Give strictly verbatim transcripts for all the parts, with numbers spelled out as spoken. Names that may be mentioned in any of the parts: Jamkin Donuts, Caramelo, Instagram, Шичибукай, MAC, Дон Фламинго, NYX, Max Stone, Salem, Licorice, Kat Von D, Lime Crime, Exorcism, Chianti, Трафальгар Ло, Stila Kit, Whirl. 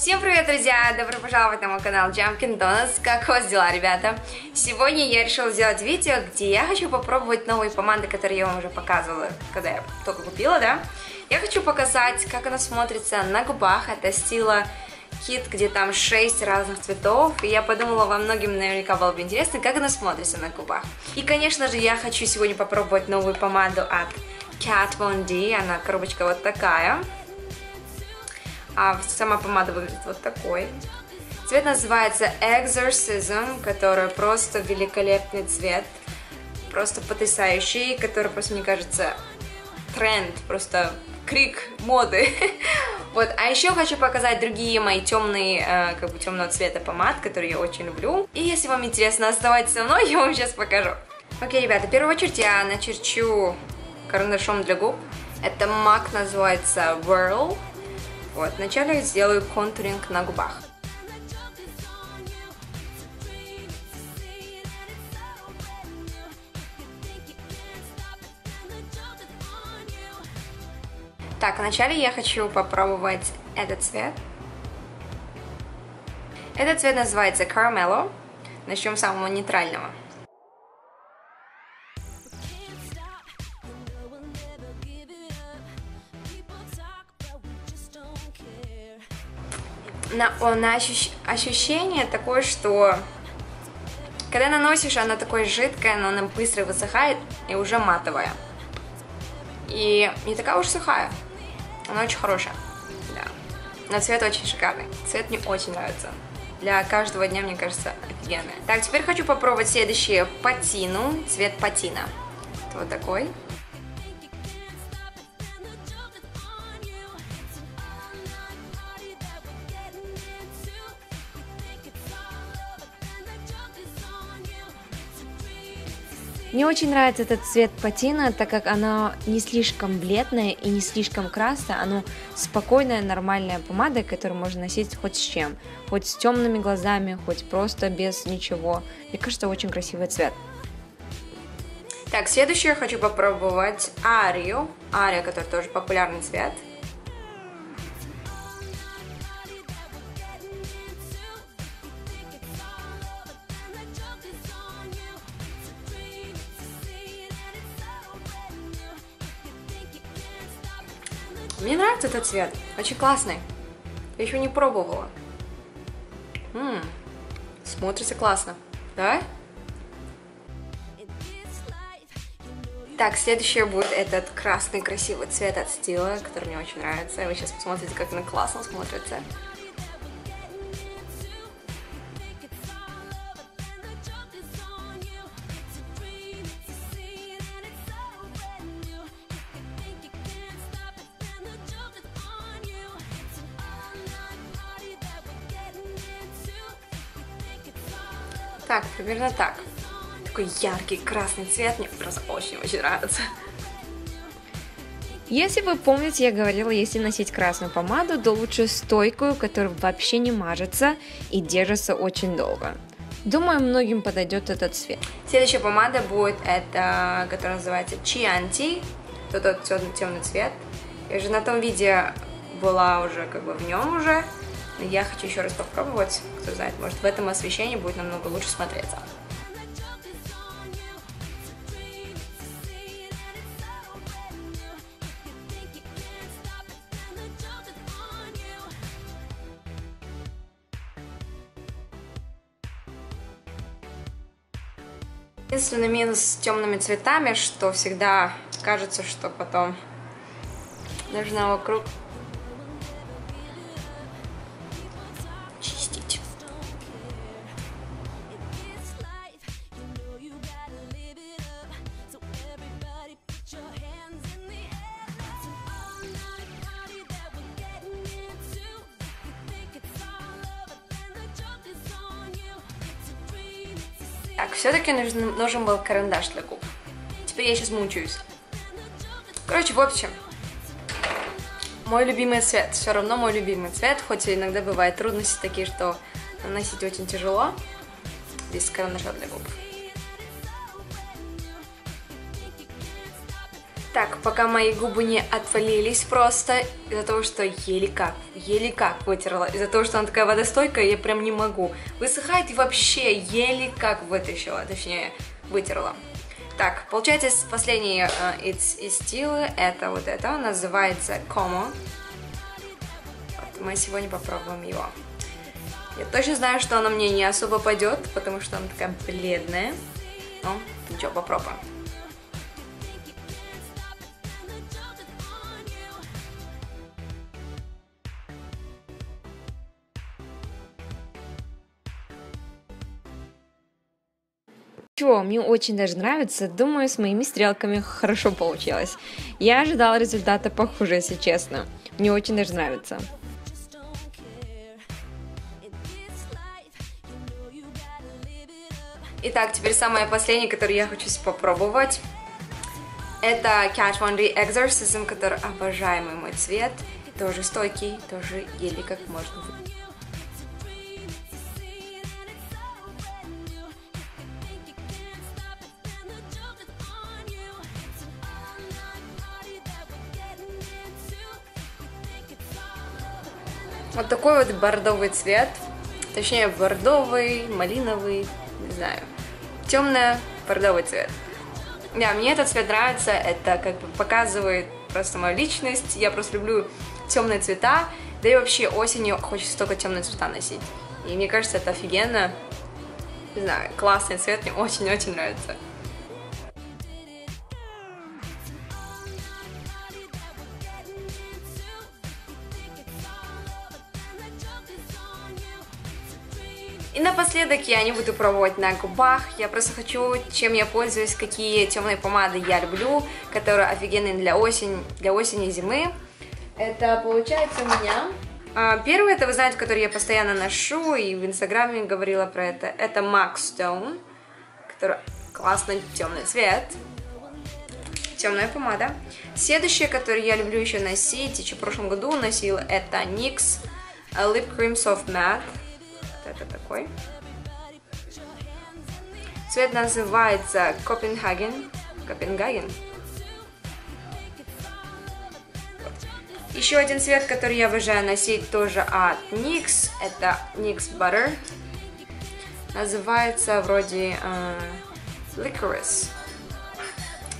Всем привет, друзья! Добро пожаловать на мой канал Jamkin Donuts. Как у вас дела, ребята? Сегодня я решила сделать видео, где я хочу попробовать новые помады, которые я вам уже показывала, когда я только купила, да? Я хочу показать, как она смотрится на губах. Это Stila Kit, где там шесть разных цветов. И я подумала, вам многим наверняка было бы интересно, как она смотрится на губах. И, конечно же, я хочу сегодня попробовать новую помаду от Kat Von D. Она коробочка вот такая. А сама помада выглядит вот такой. Цвет называется Exorcism, который просто великолепный цвет. Просто потрясающий, который просто, мне кажется, тренд, просто крик моды. Вот, а еще хочу показать другие мои темные, э, как бы темного цвета помад, которые я очень люблю. И если вам интересно, оставайтесь со мной, я вам сейчас покажу. Окей, ребята, в первую очередь я начерчу карандашом для губ. Это мак, называется Whirl. Вот, вначале я сделаю контуринг на губах. Так, вначале я хочу попробовать этот цвет. Этот цвет называется Caramelo. Начнем с самого нейтрального. На, на ощущ, ощущение такое, что когда наносишь, она такое жидкая, но она быстро высыхает и уже матовая. И не такая уж сухая. Она очень хорошая, да. Но цвет очень шикарный. Цвет мне очень нравится. Для каждого дня, мне кажется, офигенная. Так, теперь хочу попробовать следующее патину. Цвет патина. Вот такой. Мне очень нравится этот цвет патина, так как она не слишком бледная и не слишком красная, она спокойная, нормальная помада, которую можно носить хоть с чем, хоть с темными глазами, хоть просто без ничего. Мне кажется, очень красивый цвет. Так, следующее я хочу попробовать арию, ария, который тоже популярный цвет. Мне нравится этот цвет, очень классный. Я еще не пробовала. Ммм, смотрится классно, да? Так, следующее будет этот красный красивый цвет от Стила, который мне очень нравится. Вы сейчас посмотрите, как он классно смотрится. Так, примерно так. Такой яркий красный цвет, мне просто очень-очень нравится. Если вы помните, я говорила, если носить красную помаду, то лучше стойкую, которая вообще не мажется и держится очень долго. Думаю, многим подойдет этот цвет. Следующая помада будет, это, которая называется Chianti. Это тот темный цвет. Я уже на том видео была уже как бы в нем уже. Я хочу еще раз попробовать, кто знает, может в этом освещении будет намного лучше смотреться. Единственный минус с темными цветами, что всегда кажется, что потом нужно вокруг Так, все-таки нужен, нужен был карандаш для губ. Теперь я сейчас мучаюсь. Короче, в общем, мой любимый цвет. Все равно мой любимый цвет, хоть иногда бывают трудности такие, что наносить очень тяжело без карандаша для губ. Так, пока мои губы не отвалились просто из-за того, что еле как, еле как вытерла. Из-за того, что она такая водостойкая, я прям не могу. Высыхает и вообще еле как вытащила, точнее, вытерла. Так, получается, последний э, из, из Стилы, это вот это, называется Como. Вот, мы сегодня попробуем его. Я точно знаю, что она мне не особо пойдет, потому что она такая бледная. Ну, ничего, попробуем. Мне очень даже нравится, думаю, с моими стрелками хорошо получилось. Я ожидала результата похуже, если честно. Мне очень даже нравится. Итак, теперь самое последнее, которое я хочу попробовать. Это Kat Von D Exorcism, который обожаемый мой цвет. Тоже стойкий, тоже еле как можно выпить. Вот такой вот бордовый цвет, точнее бордовый, малиновый, не знаю, темно-бордовый цвет. Да, мне этот цвет нравится, это как бы показывает просто мою личность, я просто люблю темные цвета, да и вообще осенью хочется только темные цвета носить. И мне кажется, это офигенно, не знаю, классный цвет, мне очень-очень нравится. И напоследок я не буду пробовать на губах, я просто хочу, чем я пользуюсь, какие темные помады я люблю, которые офигенные для осени, для осени и зимы. Это получается у меня... Первый, это вы знаете, который я постоянно ношу, и в инстаграме говорила про это. Это Max Stone, который классный темный цвет, темная помада. Следующая, которую я люблю еще носить, еще в прошлом году носила, это никс Lip Cream Soft Matte. Это такой. Цвет называется Копенгаген. Копенгаген. Вот. Еще один цвет, который я обожаю носить, тоже от никс. Это никс Butter. Называется вроде э, Licorice.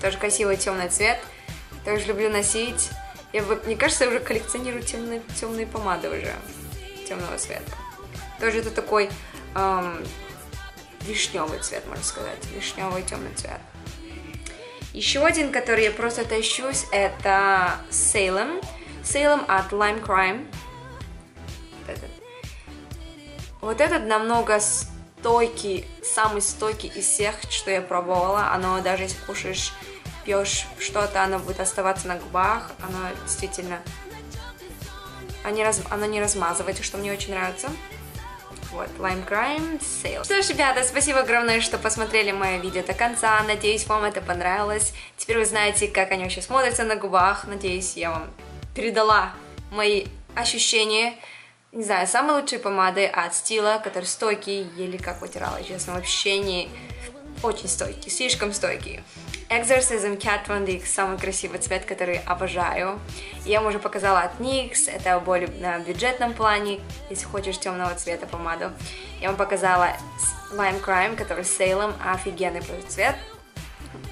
Тоже красивый темный цвет. Тоже люблю носить. Я, мне кажется, я уже коллекционирую темные, темные помады уже. Темного цвета. Тоже это такой эм, вишневый цвет, можно сказать. Вишневый темный цвет. Еще один, который я просто тащусь, это Salem. Salem от Lime Crime. Вот этот. Вот этот намного стойкий, самый стойкий из всех, что я пробовала. Оно даже если кушаешь, пьешь что-то, оно будет оставаться на губах. Оно действительно... Оно не размазывается, что мне очень нравится. Вот, Lime Crime, Sale. Что ж, ребята, спасибо огромное, что посмотрели мое видео до конца. Надеюсь, вам это понравилось. Теперь вы знаете, как они вообще смотрятся на губах. Надеюсь, я вам передала мои ощущения. Не знаю, самые лучшие помады от Stila, которые стойкие, еле как вытирала, честно, вообще не... Очень стойкие, слишком стойкие. Exorcism Kat Von D, самый красивый цвет, который обожаю. Я вам уже показала от никс, это более на бюджетном плане, если хочешь темного цвета помаду. Я вам показала Lime Crime, который с Salem, офигенный цвет.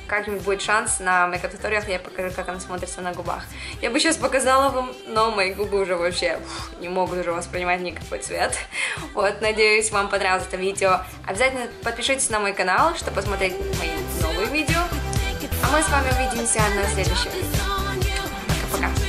Как-нибудь будет шанс на мейкап-туториях, я покажу, как он смотрится на губах. Я бы сейчас показала вам, но мои губы уже вообще ух, не могут уже воспринимать никакой цвет. Вот, надеюсь, вам понравилось это видео. Обязательно подпишитесь на мой канал, чтобы посмотреть мои новые видео. А мы с вами увидимся на следующем видео. Пока-пока.